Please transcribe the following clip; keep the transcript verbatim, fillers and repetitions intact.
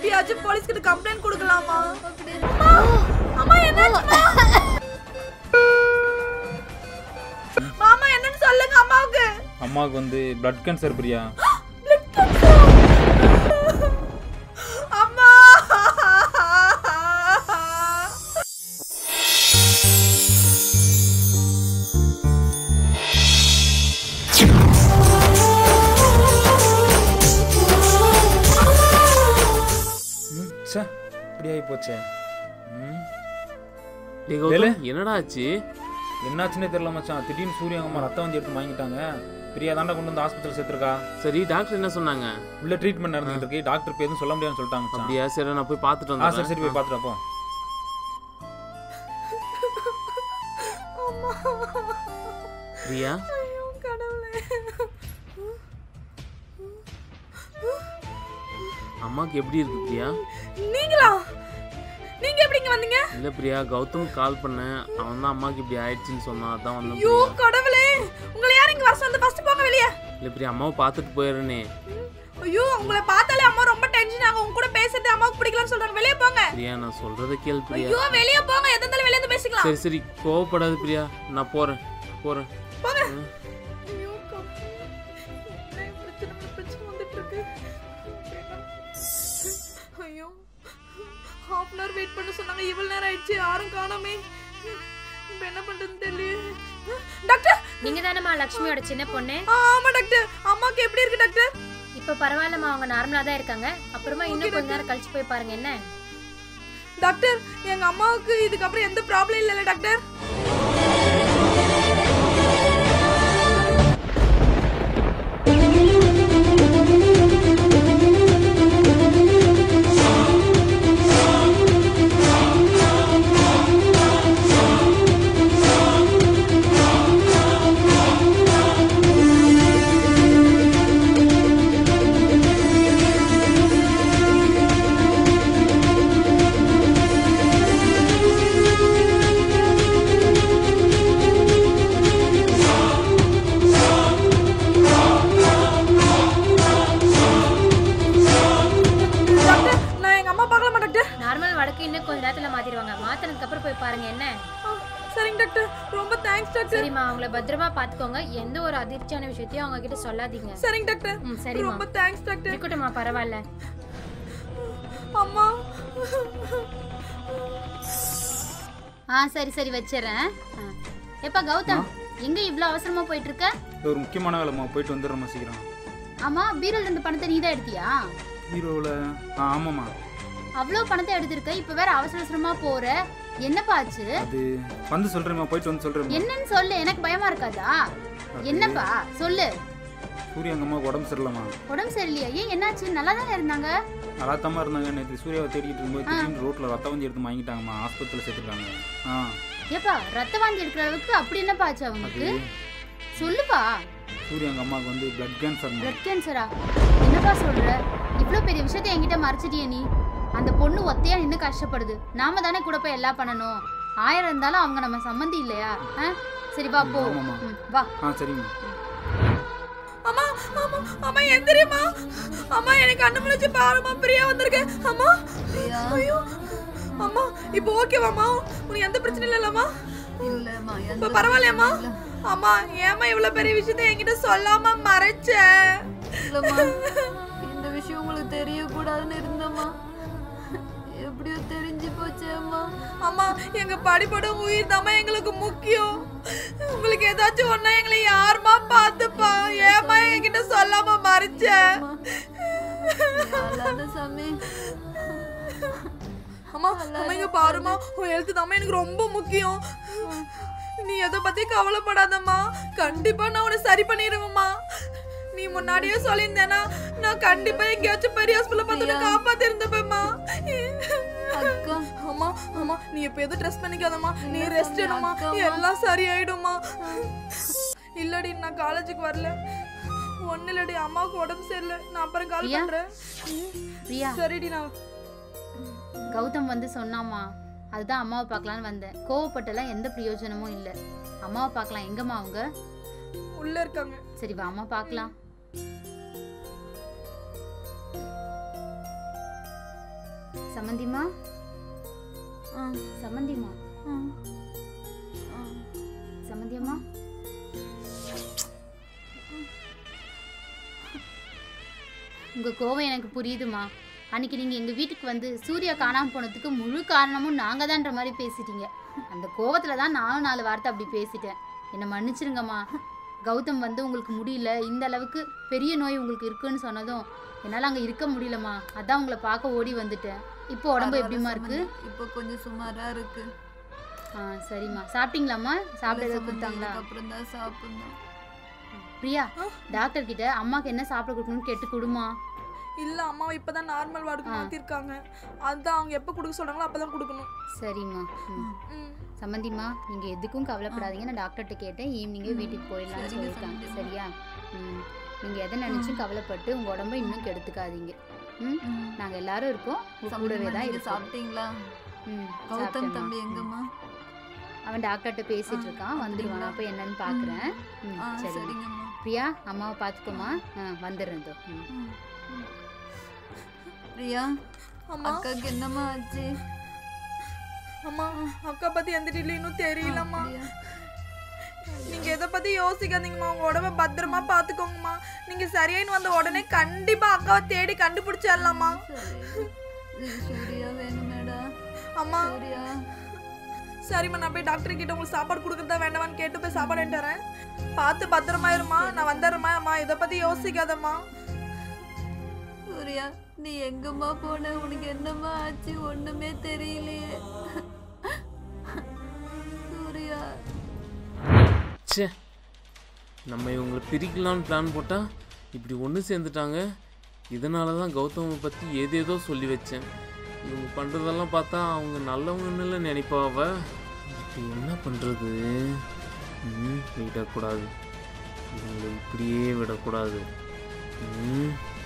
எப்படியாச்சு police கிட்ட complaint கொடுக்கலாமா? அம்மா அம்மா என்னாச்சு? மாமா என்னன்னு சொல்லுங்க அம்மாவுக்கு. அம்மாவுக்கு வந்து blood cancer Priya. Blood cancer. அம்மா அப்படியே போச்சே. என்னடா ஆச்சு? என்னாச்சுன்னே தெரியல மச்சான். திடீர்னு சூரியங்கம்மா ரத்தம் வந்து எடுத்து வாங்கிட்டாங்க. பிரியா தாண்டா கொண்டு வந்து ஹாஸ்பிட்டல் சேர்த்துருக்கா. சரி டாக்டர் என்ன சொன்னாங்க? உள்ள ட்ரீட்மெண்ட் நடந்துட்டு இருக்கு. டாக்டர் பேர் எதுவும் சொல்ல முடியாதுன்னு சொல்லிட்டாங்க. அப்படியா, சரி நான் போய் பார்த்துட்டு வந்தேன். சரி சரி போய் பார்த்துட்டு போ. பிரியா அம்மாக்கு எப்படி இருக்கு பிரியா? நீங்களா? நீங்க எப்படி இங்க வந்தீங்க? இல்ல பிரியா, கௌதம் கால் பண்ண. அவன் தான் அம்மாக்கு இப்படி ஆயிடுச்சுன்னு சொன்னா அதான் வந்தேன். யோ கடவுளே, உங்களை யார் இங்க வர சொன்னது? ஃபர்ஸ்ட் போங்க வெளிய. இல்ல பிரியா, அம்மாவை பார்த்துட்டு போயிரனே. ஐயோ உங்களை பார்த்தாலே அம்மா ரொம்ப டென்ஷன் ஆகும். உங்க கூட பேசிட்டு அம்மாக்கு பிடிக்கலன்னு சொல்றாங்க. வெளிய போங்க. பிரியா நான் சொல்றத கேள் பிரியா. ஐயோ வெளிய போங்க. எதனால வெளிய வந்து பேசிக்கலாம். சரி சரி கோவப்படாத பிரியா, நான் போறேன் போறேன். போங்க. ஐயோ கப்பு. என்ன பிரச்சனை பிரச்சனை வந்துட்டு இருக்கு. ஐயோ half hour wait பண்ண சொன்னாங்க. இவ்வளவு நேரம் ஆயிடுச்சு, யாரும் காணோமே. இப்போ என்ன பண்றதுன்னு தெரியல. டாக்டர் நீங்க தானேமா லட்சுமியோட சின்ன பொண்ணு? ஆமா டாக்டர். அம்மாக்கு எப்படி இருக்கு டாக்டர்? இப்போ பரவாயில்லமா, அவங்க நார்மலா தான் இருக்காங்க. அப்புறமா இன்னும் கொஞ்ச நேரம் கழிச்சு போய் பாருங்க என்ன. டாக்டர் எங்க அம்மாவுக்கு இதுக்கு அப்புறம் எந்த ப்ராப்ளம் இல்லல டாக்டர்? பத்திரமா பாத்துக்கோங்க. எந்த ஒரு அதிர்ச்சியான விஷயத்தையும் அவங்க கிட்ட சொல்லாதீங்க. சரிங்க டாக்டர். ம் சரி ரொம்ப தேங்க்ஸ் டாக்டர். இருக்கட்டும்மா பரவாயில்ல. அம்மா ஆ சரி சரி வச்சறேன். ஏப்பா கௌதம் எங்க இவ்ளோ அவசரமா போயிட்டு இருக்க? ஒரு முக்கியமான வேலைமா, போயிட்டு வந்துறேன் சீக்கிரம். ஆமா பீரோல இருந்து பணத்தை நீ தான் எடுத்தியா? பீரோல ஆமாமா. அவ்ளோ பணத்தை எடுத்துர்க்க, இப்போ வேற அவசர அவசரமா போற. என்னப்பா ஆச்சு? அது வந்து சொல்றேமா, போய்ட்டு வந்து சொல்றேமா. என்னன்னு சொல்லு, எனக்கு பயமா இருக்காதா? என்னப்பா சொல்லு. சூரியங்கம்மா உடம்பு சரியில்லமா. உடம்பு சரியில்லையா? ஏன் என்னாச்சு? நல்லா தான இருந்தாங்க. நல்லா தாமா இருந்தாங்க. நேத்து சூர்யாவை தேடிட்டு இருக்கும்போது திடீர்னு ரோட்ல ரத்தம் வந்து எடுத்து வாங்கிட்டாங்கமா. ஹாஸ்பிடல்ல சேர்த்துட்டாங்க. ஏப்பா ரத்தம் வாந்தி எடுக்கிற அளவுக்கு அப்படி என்னப்பா ஆச்சு அவங்களுக்கு? சொல்லுப்பா. சூரியங்கம்மாக்கு வந்து blood cancer. blood cancer-ஆ? என்னப்பா சொல்ற? இவ்ளோ பெரிய விஷயத்தை என்கிட்ட மறைச்சிட்டியே நீ. அந்த பொண்ணு ஒத்தையா நின்று கஷ்டப்படுது. நாம தானே கூட போய் எல்லாம் பண்ணணும். ஆயிரம் இருந்தாலும் அவங்க நம்ம சம்மந்தி இல்லையா? சரி வா போ. வா. ஆ சரிங்க. அம்மா அம்மா அம்மா எந்திரிமா. அம்மா எனக்கு அண்ணன் முழிச்சு பாருமா, பிரியா வந்திருக்கு. அம்மா பிரியா. ஐயோ அம்மா இப்போ ஓகேவாமா? உங்களுக்கு எந்த பிரச்சனை இல்லலமா? இல்லம்மா. இப்போ பரவாயில்லையம்மா? அம்மா ஏமா இவ்வளவு பெரிய விஷயத்தை என்கிட்ட சொல்லாம மறைச்ச? இல்லம்மா இந்த விஷயம் உங்களுக்கு தெரிய கூடாதுன்னு இருந்தம்மா. எப்படியோ தெரிஞ்சு போச்சு அம்மா. அம்மா எங்க படிப்படும் உயிர் தாமா எங்களுக்கு முக்கியம். உங்களுக்கு ஏதாச்சும் ஒன்னா எங்களை யாருமா பார்த்துப்பா? ஏமா என்கிட்ட சொல்லாம மறைச்ச? அம்மா அம்மா இங்க பாருமா, உன் ஹெல்த் தாமா எனக்கு ரொம்ப முக்கியம். நீ எதை பத்தி கவலைப்படாதம்மா. கண்டிப்பா நான் உன்னை சரி பண்ணிடுவேம்மா. நீ முன்னாடியே சொல்லியிருந்தேனா நான் கண்டிப்பா எங்கேயாச்சும் பெரிய ஹாஸ்பிட்டல் பார்த்து காப்பாத்தி இருந்தப்பமா. அம்மா அம்மா நீ இப்ப எதுவும் ட்ரெஸ் பண்ணிக்காதம்மா. நீ ரெஸ்ட் எடுமா, எல்லாம் சரியாயிடுமா. இல்லடி நான் காலேஜுக்கு வரல. ஒன்னு இல்லடி அம்மாவுக்கு உடம்பு சரியில்லை. நான் அப்புறம் கால் பண்றேன். சரிடி. நான் கௌதம் வந்து சொன்னாமா, அதுதான் அம்மாவை பார்க்கலான்னு வந்தேன். கோவப்பட்டெல்லாம் எந்த பிரயோஜனமும் இல்லை. அம்மாவை பார்க்கலாம். எங்கம்மா அவங்க? உள்ள இருக்காங்க. சரி வாமா பார்க்கலாம். சமந்திமா ஆ சமந்திமா ஆ ஆ சமந்தியம்மா உங்கள் கோவம் எனக்கு புரியுதுமா. அன்றைக்கி நீங்கள் எங்கள் வீட்டுக்கு வந்து சூர்யா காணாமல் போனதுக்கு முழு காரணமும் நாங்கள் தான்ற மாதிரி பேசிட்டீங்க. அந்த கோவத்தில் தான் நானும் நாலு வார்த்தை அப்படி பேசிட்டேன். என்னை மன்னிச்சிருங்கம்மா. கௌதம் வந்து உங்களுக்கு முடியல, இந்த அளவுக்கு பெரிய நோய் உங்களுக்கு இருக்குன்னு சொன்னதும் என்னால் அங்கே இருக்க முடியலம்மா. அதான் உங்களை பார்க்க ஓடி வந்துட்டேன். இப்போ உடம்பு எப்படிமா இருக்குது? இப்போ கொஞ்சம் சுமாராக இருக்குது. ஆ சரிம்மா. சாப்பிட்டீங்களாம்மா? சாப்பிட்டதை கொடுத்தாங்களா? அப்புறம் தான் சாப்பிட்ணும். பிரியா, டாக்டர் கிட்ட அம்மாவுக்கு என்ன சாப்பிட கொடுக்கணும்னு கேட்டு கொடுமா. இல்ல, அம்மாவை இப்பதான் நார்மல் வார்டுக்கு மாத்திருக்காங்க. அதான் அவங்க எப்ப கொடுக்க சொல்றாங்களோ அப்பதான் கொடுக்கணும். சரிம்மா. சம்பந்திமா, நீங்க எதுக்கும் கவலைப்படாதீங்க. நான் டாக்டர்கிட்ட கேட்டேன், ஈவினிங்கே வீட்டுக்கு போயிடலாம்னு சொல்லியிருக்காங்க. சரியா? நீங்க எதை நினைச்சும் கவலைப்பட்டு உங்க உடம்ப இன்னும் கெடுத்துக்காதீங்க. ம், நாங்க எல்லாரும் இருக்கோம், கூடவே தான் இருக்கு. சாப்பிட்டீங்களா? ம். கௌதம் தம்பி எங்கம்மா? அவன் டாக்டர்கிட்ட பேசிட்டு இருக்கான், வந்துடுவான். அப்போ என்னன்னு பாக்குறேன். ம், சரிங்க. பிரியா, அம்மாவை பார்த்துக்கோமா. ஆ, வந்துடுறதோ. ம். பிரியா, அக்காக்கு என்னம்மா ஆச்சு? அம்மா, அக்கா பத்தி எந்த இன்னும் தெரியலம்மா. நீங்க எதை பத்தி யோசிக்காதீங்கம்மா. உங்க உடம்ப பத்திரமா பாத்துக்கோங்கம்மா. நீங்க சரியாயின்னு வந்த உடனே கண்டிப்பா அக்காவை தேடி கண்டுபிடிச்சிடலாமா. சூர்யா வேணுமேடா. அம்மா, சரிம்மா, நான் போய் டாக்டர் கிட்ட உங்களுக்கு சாப்பாடு கொடுக்குறதா வேண்டாமான்னு கேட்டு போய் சாப்பாடு எடுத்துறேன். பார்த்து பத்திரமா இருமா. நான் வந்துடுறேம்மா. அம்மா, இதை பத்தி யோசிக்காதம்மா. சூர்யா, நீ எங்கம்மா போன? உனக்கு என்னம்மா ஆச்சு? ஒண்ணுமே தெரியலையே. சூர்யா, சே, நம்ம இவங்களை பிரிக்கலான்னு பிளான் போட்டால் இப்படி ஒன்று சேர்ந்துட்டாங்க. இதனால தான் கௌதமை பற்றி ஏதேதோ சொல்லி வச்சேன். இவங்க பண்ணுறதெல்லாம் பார்த்தா அவங்க நல்லவங்கன்னு நினைப்பாவ. இப்போ என்ன பண்ணுறது? விடக்கூடாது, இவங்களை இப்படியே விடக்கூடாது. ம்.